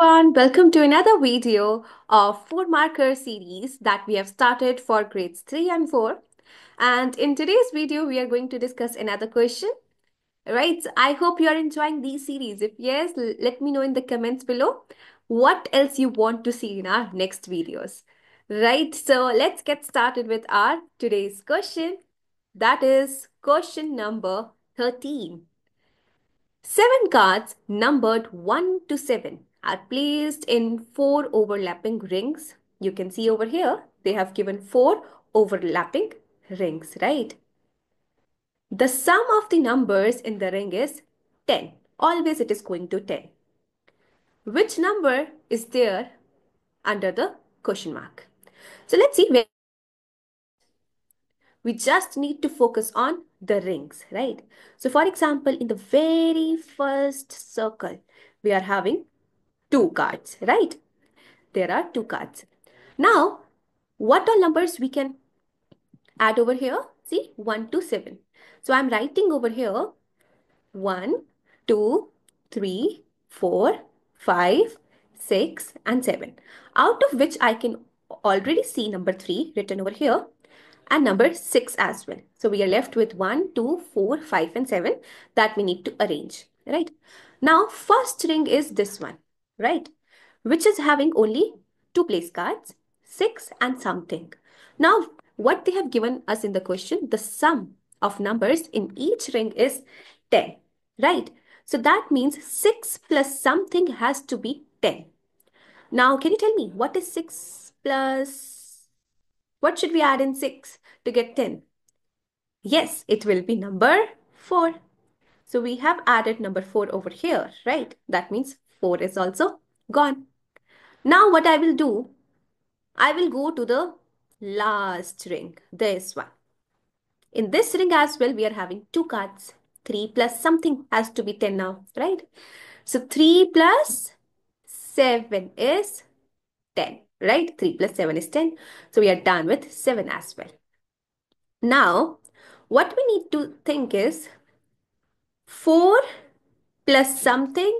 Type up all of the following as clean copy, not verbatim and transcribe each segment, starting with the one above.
Everyone, welcome to another video of 4-marker series that we have started for grades 3 and 4. And in today's video, we are going to discuss another question. Right, so I hope you are enjoying these series. If yes, let me know in the comments below what else you want to see in our next videos. Right, so let's get started with our today's question. That is question number 13. 7 cards numbered 1 to 7 are placed in 4 overlapping rings. You can see over here, they have given 4 overlapping rings, right? The sum of the numbers in the ring is 10. Always it is going to 10. Which number is there under the question mark? So let's see where we just need to focus on the rings, right? So for example, in the very first circle, we are having 2 cards, right? There are 2 cards. Now, what all numbers we can add over here? See, 1 to 7. So I'm writing over here 1, 2, 3, 4, 5, 6, and 7. Out of which I can already see number 3 written over here. And number 6 as well. So we are left with 1, 2, 4, 5 and 7 that we need to arrange, right? Now, first ring is this one, right? Which is having only 2 place cards, 6 and something. Now, what they have given us in the question, the sum of numbers in each ring is 10, right? So that means 6 plus something has to be 10. Now, can you tell me what is 6 plus... What should we add in 6 to get 10? Yes, it will be number 4. So we have added number 4 over here, right? That means 4 is also gone. Now what I will do, I will go to the last ring, this one. In this ring as well, we are having 2 cards. 3 plus something has to be 10 now, right? So 3 plus 7 is 10. Right? 3 plus 7 is 10. So we are done with 7 as well. Now, what we need to think is 4 plus something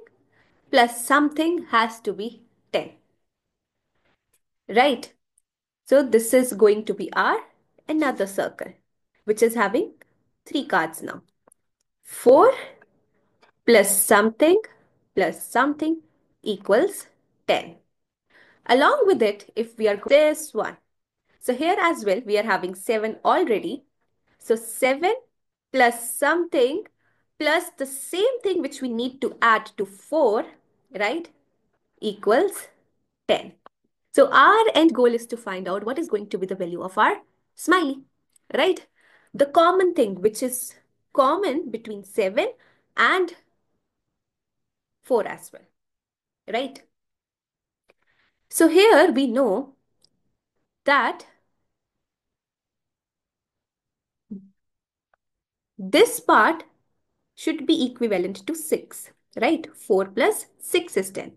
has to be 10. Right? So this is going to be our another circle, which is having 3 cards now. 4 plus something equals 10. Along with it, if we are this one, so here as well, we are having 7 already. So 7 plus something plus the same thing which we need to add to 4, right, equals 10. So our end goal is to find out what is going to be the value of our smiley, right? The common thing which is common between 7 and 4 as well, right? So here we know that this part should be equivalent to 6, right? 4 plus 6 is 10.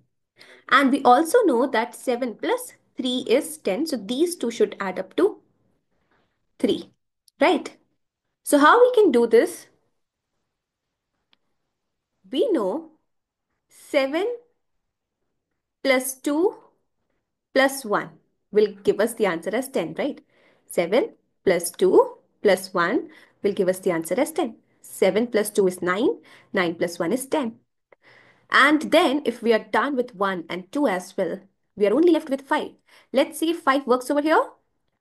And we also know that 7 plus 3 is 10. So these two should add up to 3, right? So how we can do this? We know 7 plus 2 plus 1 will give us the answer as 10, right? 7 plus 2 plus 1 will give us the answer as 10. 7 plus 2 is 9. 9 plus 1 is 10. And then if we are done with 1 and 2 as well, we are only left with 5. Let's see if 5 works over here.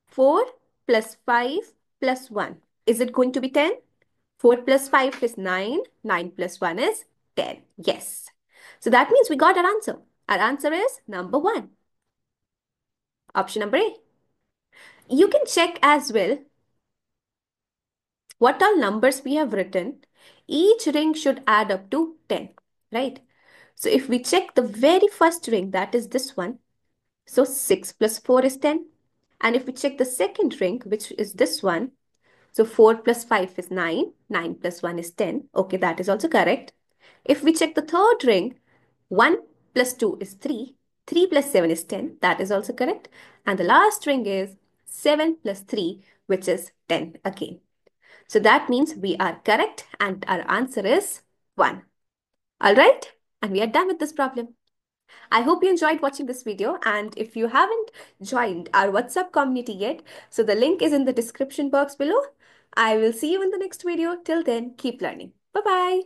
4 plus 5 plus 1. Is it going to be 10? 4 plus 5 is 9. 9 plus 1 is 10. Yes. So that means we got our answer. Our answer is number 1. Option number A. You can check as well what all numbers we have written. Each ring should add up to 10, right? So if we check the very first ring, that is this one. So 6 plus 4 is 10. And if we check the second ring, which is this one. So 4 plus 5 is 9. 9 plus 1 is 10. Okay, that is also correct. If we check the third ring, 1 plus 2 is 3. 3 plus 7 is 10. That is also correct. And the last ring is 7 plus 3, which is 10 again. So that means we are correct and our answer is 1. All right. And we are done with this problem. I hope you enjoyed watching this video, and if you haven't joined our WhatsApp community yet, so the link is in the description box below. I will see you in the next video. Till then, keep learning. Bye-bye.